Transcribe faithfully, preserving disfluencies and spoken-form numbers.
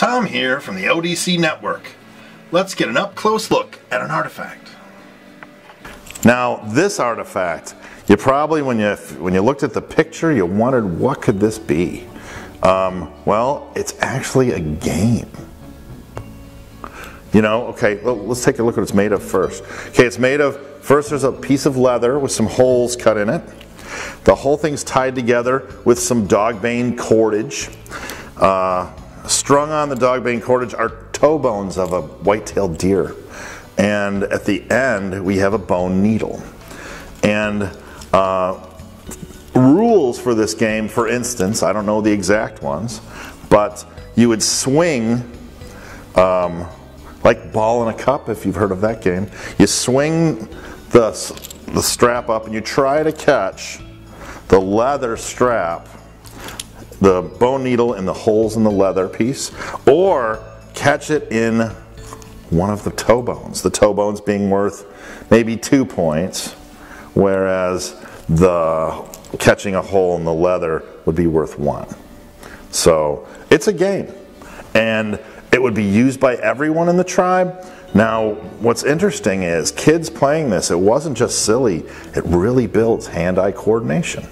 Tom here from the O D C Network. Let's get an up-close look at an artifact. Now this artifact, you probably, when you, when you looked at the picture, you wondered, what could this be? Um, well, it's actually a game. You know, okay, well, let's take a look at what it's made of first. Okay, it's made of, first there's a piece of leather with some holes cut in it. The whole thing's tied together with some dogbane cordage. Uh, strung on the dogbane cordage are toe bones of a white-tailed deer. And at the end, we have a bone needle. And uh, rules for this game, for instance, I don't know the exact ones, but you would swing, um, like ball in a cup, if you've heard of that game. You swing the, the strap up and you try to catch the leather strap, the bone needle, and the holes in the leather piece, or catch it in one of the toe bones, the toe bones being worth maybe two points, whereas the catching a hole in the leather would be worth one. So it's a game, and it would be used by everyone in the tribe. Now what's interesting is kids playing this, it wasn't just silly, it really builds hand-eye coordination.